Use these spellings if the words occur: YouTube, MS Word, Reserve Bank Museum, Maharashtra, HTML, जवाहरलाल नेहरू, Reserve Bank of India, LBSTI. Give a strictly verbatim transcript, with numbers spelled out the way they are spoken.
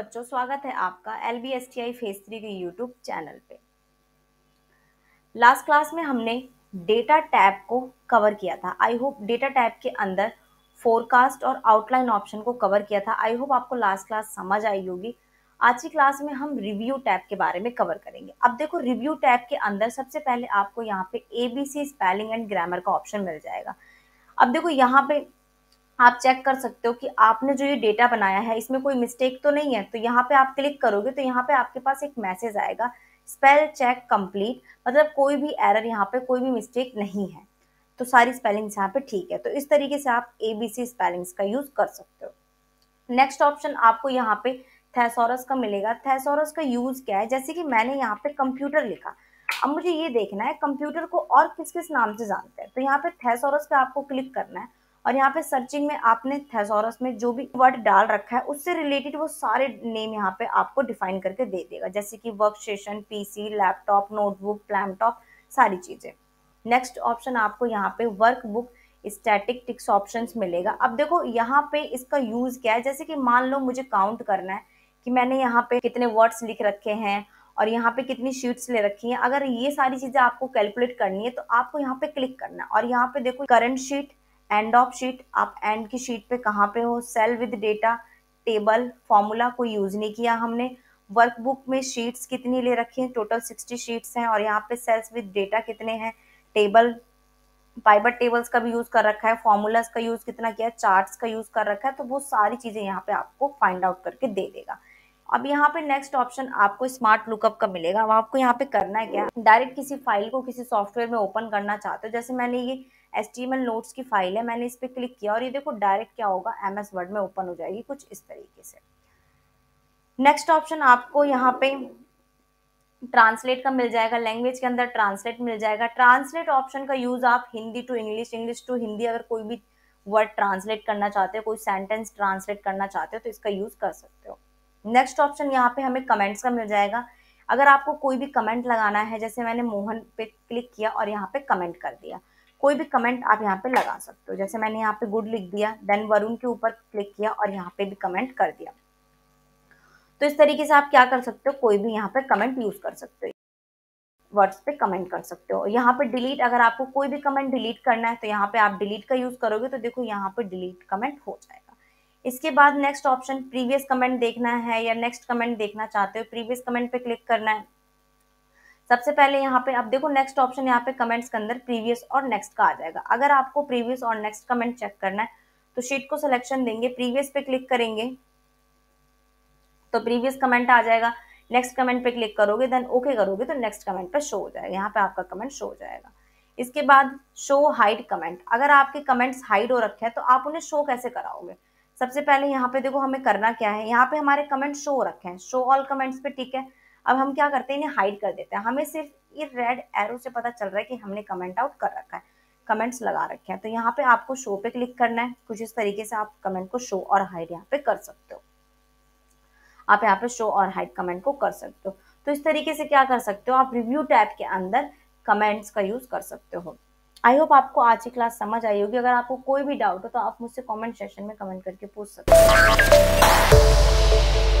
बच्चों, स्वागत है आपका L B S T I phase three के यूट्यूब चैनल पे। लास्ट क्लास में हमने डेटा टैब को कवर किया था। आई होप डेटा टैब के अंदर फोरकास्ट और आउटलाइन ऑप्शन को कवर किया था। आई होप आपको लास्ट क्लास समझ आई होगी। आज की क्लास में हम रिव्यू टैब के बारे में कवर करेंगे। अब देखो, रिव्यू टैब के अंदर सबसे पहले आपको यहाँ पे A B C spelling and grammar का ऑप्शन मिल जाएगा। अब देखो, यहाँ पे आप चेक कर सकते हो कि आपने जो ये डेटा बनाया है इसमें कोई मिस्टेक तो नहीं है। तो यहाँ पे आप क्लिक करोगे तो यहाँ पे आपके पास एक मैसेज आएगा, स्पेल चेक कंप्लीट, मतलब कोई भी एरर यहाँ पे, कोई भी मिस्टेक नहीं है। तो सारी स्पेलिंग्स यहाँ पे ठीक है। तो इस तरीके से आप ए बी सी स्पेलिंग्स का यूज कर सकते हो। नेक्स्ट ऑप्शन आपको यहाँ पे थेसॉरस का मिलेगा। थेसॉरस का यूज क्या है, जैसे कि मैंने यहाँ पे कंप्यूटर लिखा, अब मुझे ये देखना है कंप्यूटर को और किस किस नाम से जानते हैं। तो यहाँ पे थेसॉरस पे आपको क्लिक करना है और यहाँ पे सर्चिंग में आपने थेसॉरस में जो भी वर्ड डाल रखा है उससे रिलेटेड वो सारे नेम यहाँ पे आपको डिफाइन करके दे देगा, जैसे कि work station, P C, laptop, notebook, palmtop, सारी चीजें। नेक्स्ट ऑप्शन आपको यहाँ पे work book, statistics option मिलेगा। अब देखो यहाँ पे इसका यूज क्या है, जैसे कि मान लो मुझे काउंट करना है कि मैंने यहाँ पे कितने वर्ड्स लिख रखे हैं और यहाँ पे कितनी शीट्स ले रखी हैं। अगर ये सारी चीजें आपको कैलकुलेट करनी है तो आपको यहाँ पे क्लिक करना है और यहाँ पे देखो current sheet, end of sheet, आप एंड की शीट पे कहाँ पे हो, cell with data, table, formula कोई यूज नहीं किया हमने, वर्कबुक में शीट्स कितनी ले रखी हैं, टोटल सिक्सटी शीट्स हैं, और यहाँ पे सेल्स विद डेटा कितने हैं, टेबल, पाइवट टेबल्स का भी यूज कर रखा है, फॉर्मूलाज का यूज कितना किया, चार्ट्स का यूज कर रखा है। तो वो सारी चीजें यहाँ पे आपको फाइंड आउट करके दे देगा। अब यहाँ पे नेक्स्ट ऑप्शन आपको स्मार्ट लुकअप का मिलेगा। अब आपको यहाँ पे करना है क्या, डायरेक्ट किसी फाइल को किसी सॉफ्टवेयर में ओपन करना चाहते हो, जैसे मैंने ये H T M L notes की फाइल है, मैंने इस पे क्लिक किया और ये देखो डायरेक्ट क्या होगा, एम एस वर्ड में ओपन हो जाएगी कुछ इस तरीके से। नेक्स्ट ऑप्शन आपको यहाँ पे ट्रांसलेट का मिल जाएगा, लैंग्वेज के अंदर ट्रांसलेट मिल जाएगा। ट्रांसलेट ऑप्शन का यूज आप Hindi to English, English to Hindi, अगर कोई भी वर्ड ट्रांसलेट करना चाहते हो, कोई सेंटेंस ट्रांसलेट करना चाहते हो तो इसका यूज कर सकते हो। नेक्स्ट ऑप्शन यहाँ पे हमें कमेंट्स का मिल जाएगा। अगर आपको कोई भी कमेंट लगाना है, जैसे मैंने मोहन पे क्लिक किया और यहाँ पे कमेंट कर दिया, कोई भी कमेंट आप यहाँ पे लगा सकते हो, जैसे मैंने यहाँ पे गुड लिख दिया, देन वरुण के ऊपर क्लिक किया और यहाँ पे भी कमेंट कर दिया। तो इस तरीके से आप क्या कर सकते हो, कोई भी यहाँ पे कमेंट यूज कर सकते हो, वर्ड्स पे कमेंट कर सकते हो। यहाँ पे डिलीट, अगर आपको कोई भी कमेंट डिलीट करना है तो यहाँ पे आप डिलीट का यूज करोगे तो देखो यहाँ पे डिलीट कमेंट हो जाएगा। इसके बाद नेक्स्ट ऑप्शन, प्रीवियस कमेंट देखना है या नेक्स्ट कमेंट देखना चाहते हो, प्रीवियस कमेंट पे क्लिक करना है सबसे पहले। यहाँ पे आप देखो नेक्स्ट ऑप्शन यहाँ पे कमेंट्स के अंदर प्रीवियस और नेक्स्ट का आ जाएगा। अगर आपको प्रीवियस और नेक्स्ट कमेंट चेक करना है तो शीट को सिलेक्शन देंगे, प्रीवियस पे क्लिक करेंगे तो प्रीवियस कमेंट आ जाएगा, नेक्स्ट कमेंट पे क्लिक करोगे, देन ओके करोगे तो नेक्स्ट कमेंट पे शो हो जाएगा, यहाँ पे आपका कमेंट शो हो जाएगा। इसके बाद शो हाइड कमेंट, अगर आपके कमेंट्स हाइड हो रखे हैं तो आप उन्हें शो कैसे कराओगे। सबसे पहले यहाँ पे देखो हमें करना क्या है, यहाँ पे हमारे कमेंट शो हो रखे हैं, शो ऑल कमेंट्स पे, ठीक है। अब हम क्या करते हैं, इन्हें हाइड कर देते हैं। हमें सिर्फ ये रेड एरो से पता चल रहा है कि हमने कमेंट आउट कर रखा है, कमेंट्स लगा रखे हैं। तो यहाँ पे आपको शो पे क्लिक करना है, कुछ इस तरीके से आप कमेंट को शो और हाइड यहाँ पे कर सकते हो। आप यहाँ पे शो और हाइड कमेंट को कर सकते हो। तो इस तरीके से क्या कर सकते हो, आप रिव्यू टैब के अंदर कमेंट्स का यूज कर सकते हो। आई होप आपको आज की क्लास समझ आई होगी। अगर आपको कोई भी डाउट हो तो आप मुझसे कमेंट सेशन में कमेंट करके पूछ सकते हो।